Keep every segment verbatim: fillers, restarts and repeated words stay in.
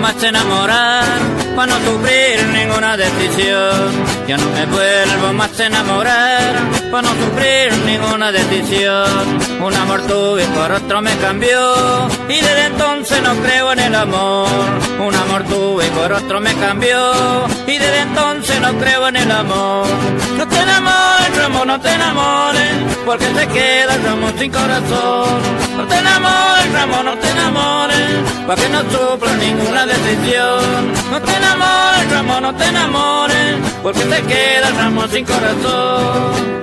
más enamorar, para no sufrir ninguna decisión. Yo no me vuelvo más enamorar, para no sufrir ninguna decisión. Un amor tuve y por otro me cambió, y desde entonces no creo en el amor. Un amor tuve y por otro me cambió, y desde entonces no creo en el amor. No te enamores, Ramón, no te enamores, porque te queda el Ramón sin corazón. No te enamores, Ramón, no te enamores, para que no sufra ninguna decisión. No te enamores, Ramón, no te enamores, porque te queda el Ramón sin corazón.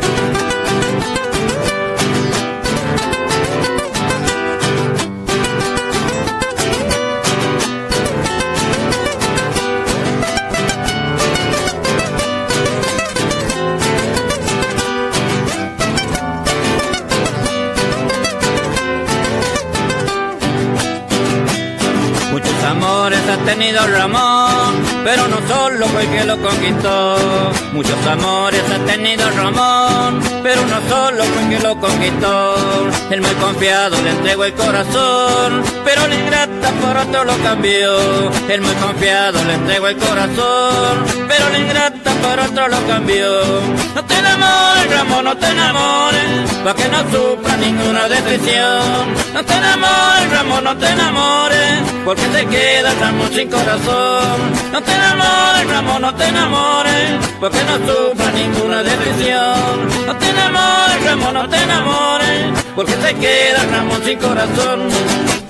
Amores ha tenido Ramón, pero no solo fue el que lo conquistó. Muchos amores ha tenido Ramón, pero no solo fue el que lo conquistó. El muy confiado le entregó el corazón, pero la ingrata por otro lo cambió. El muy confiado le entregó el corazón, pero la ingrata por otro lo cambió. No te enamores, Ramón, no te enamores, pa' que no sufra ninguna decisión. No te enamores, Ramón, no te enamores, porque te queda el Ramón sin corazón. No te enamores, Ramón, no te enamores, porque no sufra ninguna decisión. No te enamores, Ramón, no te enamores, porque te queda el Ramón sin corazón.